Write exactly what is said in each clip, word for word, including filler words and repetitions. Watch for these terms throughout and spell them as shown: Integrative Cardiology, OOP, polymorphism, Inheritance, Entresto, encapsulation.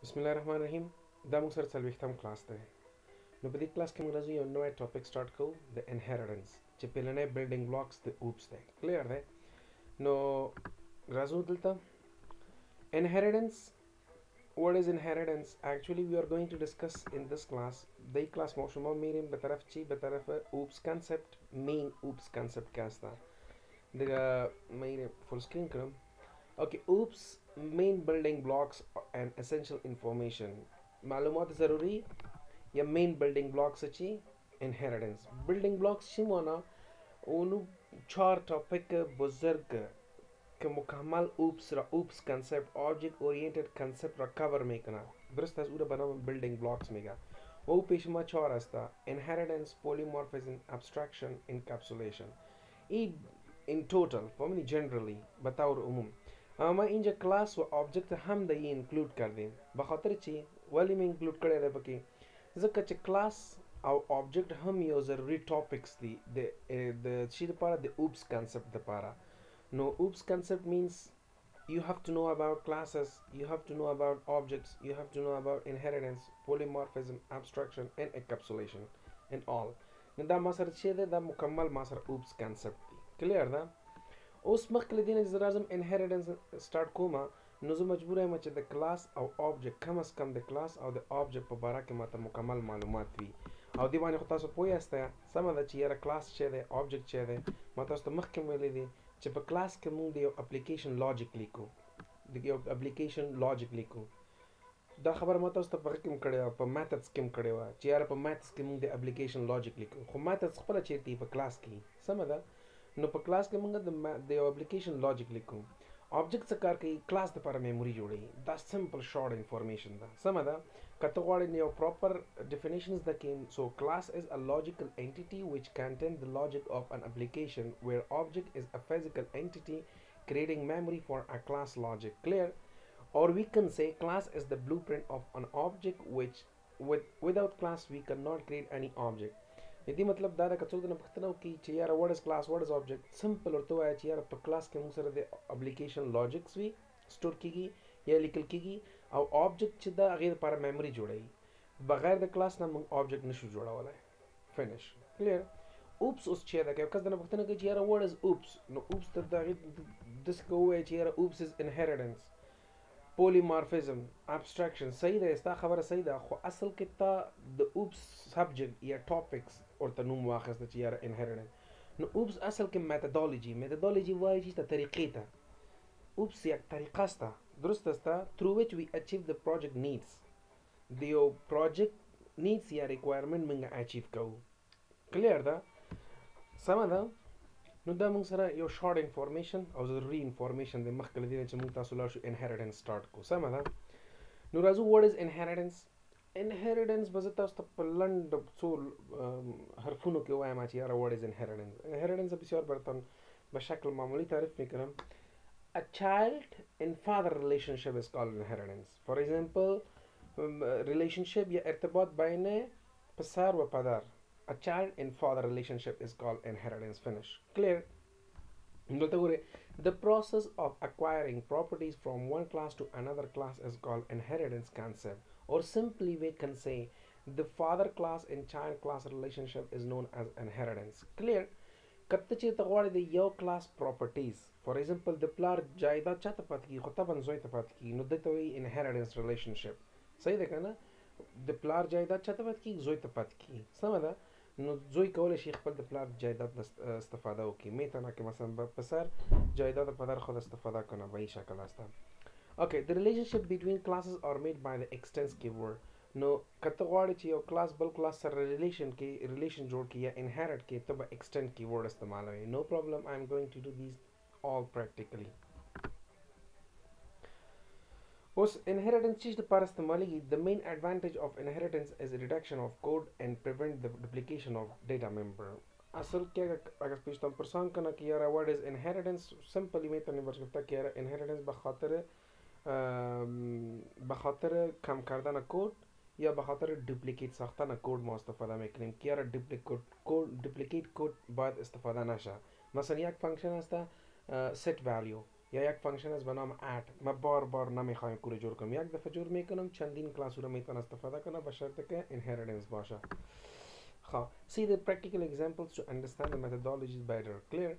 Bismillahirrahmanirrahim. Damung sar salvihtam class te. No padi class ke muna zuyo no topic start ko the inheritance. Che pelane building blocks the oops te. Clear the. No razu dilta. Inheritance. What is inheritance? Actually, we are going to discuss in this class. The class moshuma meerim betaraf chi betaraf oops concept main oops concept kasta. The main full screen karam. Okay, oops main building blocks and essential information. Malumat zaruri ya main building blocks achi inheritance. Building blocks shimona onu char topic buzurg ke mukammal oops ra oops concept object oriented concept ra cover mekana. Brustas uda banam building blocks mega. O O P shima char asta inheritance, polymorphism, abstraction, encapsulation. E in total, for me generally, bataur umum. Ama inja class wa object ham da ye include kar de bakhater chi wali me include kare re baki zakka che class aw object ham yo zaruri topics the the the chid para the oops concept the para. No, oops concept means you have to know about classes, you have to know about objects, you have to know about inheritance, polymorphism, abstraction and encapsulation and all. Nda masar chede da mukammal masar oops concept thi. Clear da उस मक लेदिन इजराजम inheritance start कोमा नजो मजबूर है मचे the class और object कम से कम the class और the object पर बारा के माता मुकम्मल मालूमात भी और दीवाने खुदा सो पोया स्ता समझा चाहिए रा class चाहिए दे object चाहिए दे माता उस तो मक के मिले दे जब class के मुंह दे application logically को देखिए application logically को दा खबर माता उस तो बाकी किम करेगा पर methods किम करेगा चाहिए रा पर methods के मुंह दे application logically को खो methods खुला चाहिए ती पर class की समझा No, per class के मंगा the application logic लिखूं. Object सकार के class द पर memory जोड़ी. That's simple short information दा. समझा? कतवाड़े ने proper definitions द केन. So class is a logical entity which contains the logic of an application, where object is a physical entity creating memory for a class logic. Clear? Or we can say class is the blueprint of an object which, with without class, we cannot create any object. यदि मतलब दादा कचोद ने पता ना कि चाहिए यार what is class what is object simple और तो आया चाहिए यार पर क्लास के मुंह से रे एप्लीकेशन लॉजिक्स भी स्टोर कीगी या लिखल कीगी और ऑब्जेक्ट चिदा गैर पर मेमोरी जोड़ाई बगैर द क्लास ना ऑब्जेक्ट निशु जोड़ा वाला है फिनिश क्लियर oops उस चाहिए था कि कस दादा पता ना कि चाहिए यार what is oops no oops the दादा दिस को है चाहिए यार oops is inheritance polymorphism abstraction सही है इस ता खबर सही था खो असल कितना the oops subject या topics और तनुम वाखस तक यार inheritance न oops असल के methodology methodology वाई चीज़ ता तरीके ता oops या तरीका था दुरुस्त था through which we achieve the project needs the project needs या requirement मंगा achieve करो clear था समझा नुदा मुंग सरा यो short information और ज़रूरी information दे मख कल्दी ने चमुंग तासुला शु inheritance start को समझा नुराजू what is inheritance inheritance बजता उस तब लंड सो हरफुनो के वाय माची यारा what is inheritance inheritance अभी शोर बर्तन बशक्ल मामूली तारीफ में करम a child and father relationship is called inheritance for example relationship या इर्तबात बाइने पसार व पदार A child and father relationship is called inheritance. Finish. Clear? The process of acquiring properties from one class to another class is called inheritance concept. Or simply we can say the father class and child class relationship is known as inheritance. Clear? The your class properties. For example, the plar jaida chatapatki, khotaban zoitapatki, nuditawi inheritance relationship. Say the kana the plar jaida chatapatki, zoitapatki. Samada. نو زوی کول شیخ خپل د پلان جایدات استفاده وکي مې ته نه کې مثلا په سر جایدات په در خود استفاده کنه به یې شکل استه اوکې د ریلیشنشپ بیټوین کلاسز ار میډ بای د ایکستنس کیورډ نو کته غواړي چې یو کلاس بل کلاس سره ریلیشن کې ریلیشن جوړ کړي یا انهریټ کړي ته به ایکستند کیورډ استعمال وي نو پرابلم آی ایم ګوینګ ټو ډو دیز آل پریکټیکلی Post inheritance is the parastamali. The main advantage of inheritance is reduction of code and prevent the duplication of data member. Asal kya agar pishtam persan kana ki yara what is inheritance? Simply me tani barshkta ki yara inheritance bakhater bakhater kam kardana code ya bakhater duplicate sakhta na code ma istafada meknim ki yara duplicate code duplicate code baad istafada nasha. Masalan yak function asta set value یا یک فانکشن است به نام add. من بار بار نمیخوایم کوره جور کنم، یک دفعه جور میکنم، چندین کلاس رو میتونم استفاده کنم به شرط که inheritance باشه. خب see the practical examples to understand the methodology better. Clear.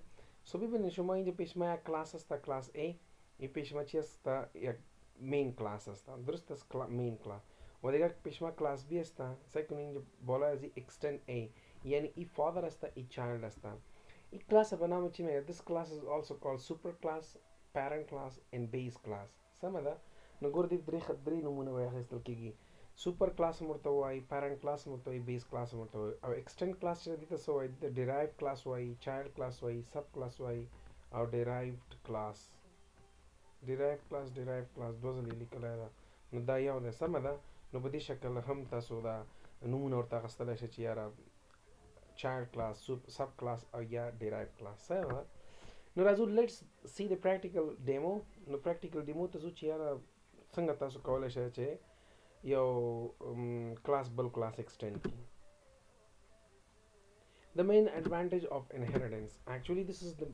So ببینید شما اینجا پیش ما یک کلاس است، کلاس A. این پیش ما چی است؟ یک main کلاس است، درست است؟ main کلاس. و دیگر پیش ما کلاس B است. سعی کنید اینجا بالا از extend A، یعنی ای father است، ای child است. این کلاس به نام چی میاد؟ This class is also called super class, parent class and base class. سمه ده؟ نگور دید دری خط دری نمونه وی اخیستل کیگی. Super class مرتوی، parent class مرتوی، base class مرتوی. او extend class چیز دیتا سوی، derived class وی، child class وی، sub class وی، او derived class. Derived class, derived class دوزن لیلی کلی ده. نو دا یاو ده. سمه ده؟ نو بدی شکل هم تاسو ده نمونه ورتا غستلشه چی یاره child class, sub class or yeah, derived class. So, now Razu, let's see the practical demo. No practical demo to Zuchiara Sangata Sukola Yo class bull class extend. The main advantage of inheritance. Actually, this is the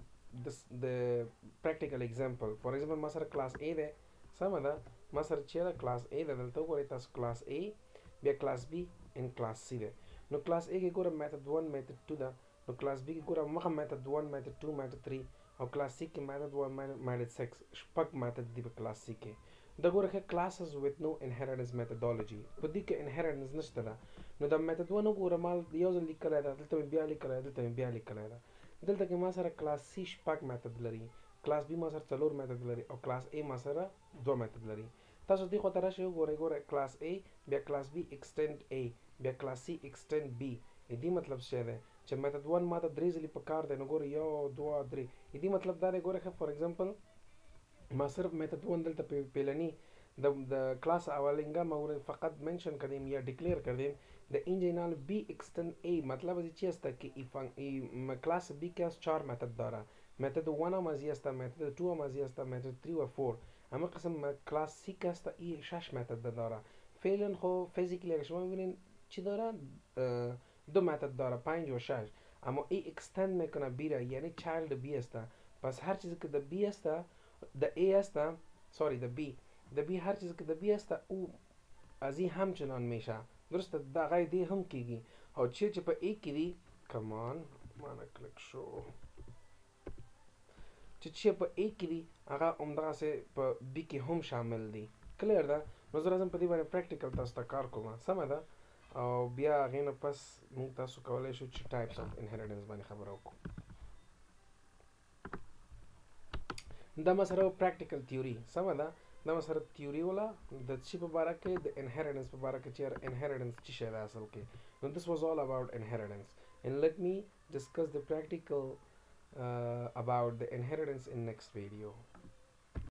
this the practical example. For example, Master class A there, some other Master Chiara class A the Delta class A, be a class B and class C there. No class A go to method one, method two da. No class B go to method one, method two, method three. Or class C ke method one, method six. Shpak method di class C ke. Da go rakha classes with no inheritance methodology. Pudi ke inheritance nishta da. No da method one go ra mal yozan likala da. Dilta mein biya likala da. Dilta mein biya likala da. Dilta ke masara class C shpak method lari. Class B masara chalur method lari. Or class A masara dua method lari. Ta so di khota ra shyo go ra go ra class A biya class B extend A. بیا class C extend B. ایدی مطلب چه ده؟ چه method one ماتا دریزلی پکار ده نگوری یا دو دری. ایدی مطلب داره گوره که for example ما صرف method one دلتا پیلنی the the class اولینگا ما گوره فقط mention کردیم یا declare کردیم the engineal B extend A. مطلب ازی چی است که ای class B که از چار method داره. method one هم ازی است، method two هم ازی است، method three و four. اما قسم class C که است ای شش method داره. فعلا خو فیزیکلی اگه شما ببینین چی داره؟ دو متد داره، پنج و شش. اما ای اکستند میکنه بی را، یعنی چایلد بی است. پس هر چیزی که د بی است، د ای است، سوری د بی، د بی هر چیزی که د بی است او از این همچنان میشه. درسته؟ دا غای دی هم کیگی. او چی چی په ای کی دی؟ کمان مانا کلک شو. چی چی په ای کی دی؟ هغه عمدغه سه په بی کی هم شامل دی. کلیر ده؟ نو زه راځم په دې باندې پریکټیکل تاسو ته کار کوم. سمه ده؟ او بیا هغې نه پس موږ تاسو کولی شو چې ټایپس آف انهریټنس باندې خبره وکړو. دا مسره پریکټیکل تیوري سمه ده. دا مسره تیوري وله د څه په باره کې، د انهریټنس په باره کې چې یاره انهریټنس څه شی ده اصل کې. نو دس واز آل اباوټ انهریټنس اینډ لیټ می ډسکس د پریکټیکل اباوټ د انهریټنس ان نیکسټ ویډیو.